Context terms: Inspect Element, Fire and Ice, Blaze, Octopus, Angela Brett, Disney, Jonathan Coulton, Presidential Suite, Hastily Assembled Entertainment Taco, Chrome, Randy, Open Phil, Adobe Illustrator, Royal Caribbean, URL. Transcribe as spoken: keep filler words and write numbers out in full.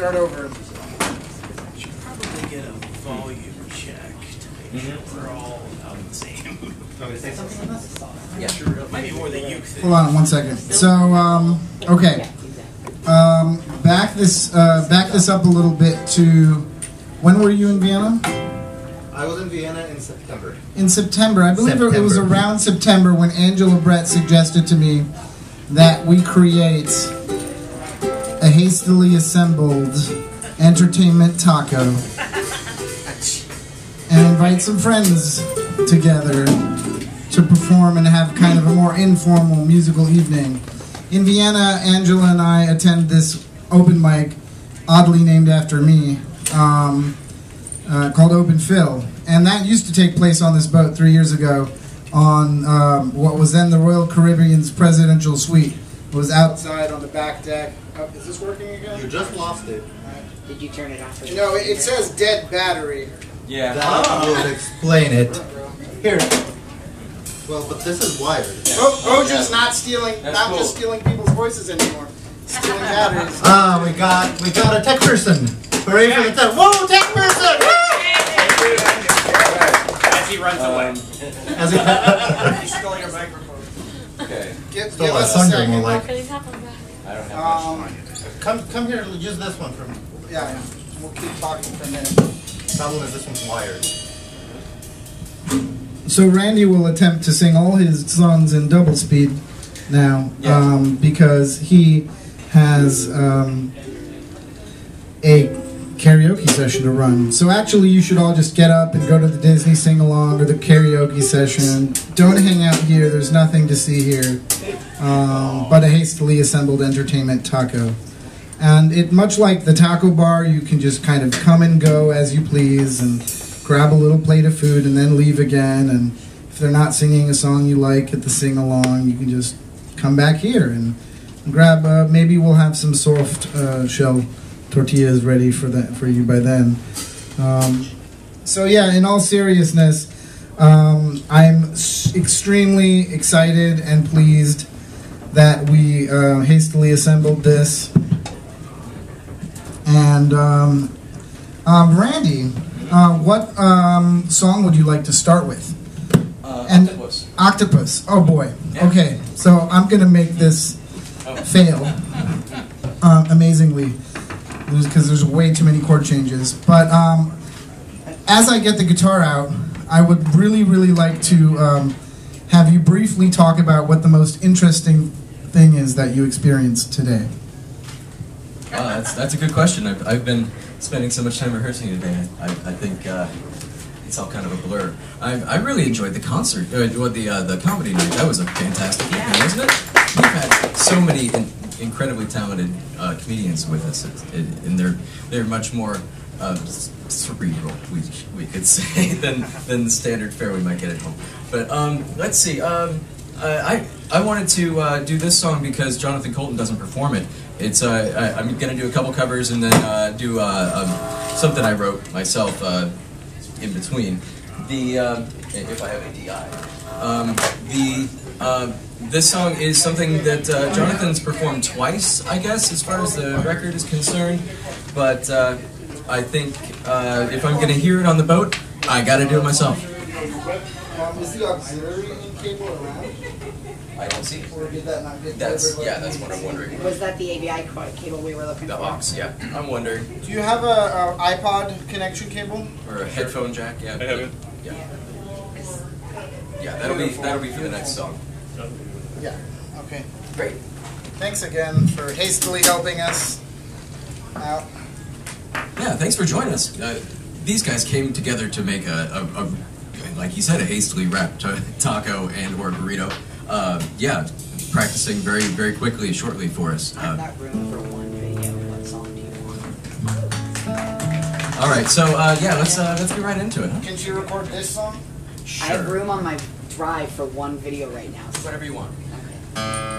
start over. Should probably get a volume check to make mm-hmm. sure we're all about the same. Can I say something on this? Yeah, sure. It might be more than you think. Hold on one second. So, um, okay. Um, back this uh, back this up a little bit to when were you in Vienna? I was in Vienna in September. In September. I believe September. It was around September when Angela Brett suggested to me that we create a hastily assembled entertainment taco and invite some friends together to perform and have kind of a more informal musical evening. In Vienna, Angela and I attend this open mic, oddly named after me, um, uh, called Open Phil. And that used to take place on this boat three years ago on um, what was then the Royal Caribbean's presidential suite. It was outside on the back deck. Oh, is this working again? You just lost it. Right. Did you turn it off? No, it, it says dead battery. Yeah. That oh. will explain it. Here. Well, but this is wired. Oh, Oja's not stealing. That's not cool. Just stealing people's voices anymore. Stealing batteries. Ah, we got we got a tech person. Hooray for the tech! Whoa, tech person! Woo! As he runs um, away. As he. You stole your microphone. Okay. Give, stole give us a second. More like. I don't have um, much time. Come, come here. Use this one for me. Yeah, yeah. We'll keep talking for a minute. The problem is this one's wired. So Randy will attempt to sing all his songs in double speed now, yeah. um, because he has um, a karaoke session to run. So actually you should all just get up and go to the Disney sing-along or the karaoke session. Don't hang out here, there's nothing to see here, um, but a hastily assembled entertainment taco. And it, much like the taco bar, you can just kind of come and go as you please and grab a little plate of food and then leave again, and if they're not singing a song you like at the sing-along, you can just come back here and grab, uh, maybe we'll have some soft uh, shell tortillas ready for that for you by then. Um, so yeah, in all seriousness, um, I'm extremely excited and pleased that we uh, hastily assembled this. And um, um, Randy, Uh, what um, song would you like to start with? Uh, and octopus. Octopus. Oh boy. Yeah. Okay. So I'm gonna make this oh. fail uh, amazingly because there's way too many chord changes. But um, as I get the guitar out, I would really, really like to um, have you briefly talk about what the most interesting thing is that you experienced today. Wow, that's, that's a good question. I've, I've been spending so much time rehearsing today. I, I think uh, it's all kind of a blur. I, I really enjoyed the concert, uh, the uh, the comedy night. That was a fantastic evening, yeah. Wasn't it? We've had so many in, incredibly talented uh, comedians with us, it, it, and they're they're much more uh, cerebral, we we could say, than than the standard fare we might get at home. But um, let's see. Um, I I wanted to uh, do this song because Jonathan Coulton doesn't perform it. It's uh, I, I'm gonna do a couple covers and then uh, do uh, um, something I wrote myself uh, in between. The um, if I have a D I, um, the uh, this song is something that uh, Jonathan's performed twice, I guess, as far as the record is concerned. But uh, I think uh, if I'm gonna hear it on the boat, I gotta do it myself. Um, is the auxiliary in cable around? I don't see it. Or did that not get that's, yeah, that's what I'm wondering. Was that the A V I cable we were looking the for? The aux, yeah. I'm wondering. Do you have a, a iPod connection cable? Or a headphone jack? Yeah. I have it. Yeah. Yeah, yeah that'll Beautiful. be that'll be for the next song. Yeah. Okay. Great. Thanks again for hastily helping us out. Yeah. Thanks for joining us. Uh, these guys came together to make a, a, a like he said, a hastily wrapped taco and or burrito. Uh, yeah, practicing very, very quickly and shortly for us. Uh, I've got room for one video. What song do you want? All right, so uh, yeah, let's uh, let's get right into it. Huh? Can you record this song? Sure. I have room on my drive for one video right now. So. Whatever you want. Okay.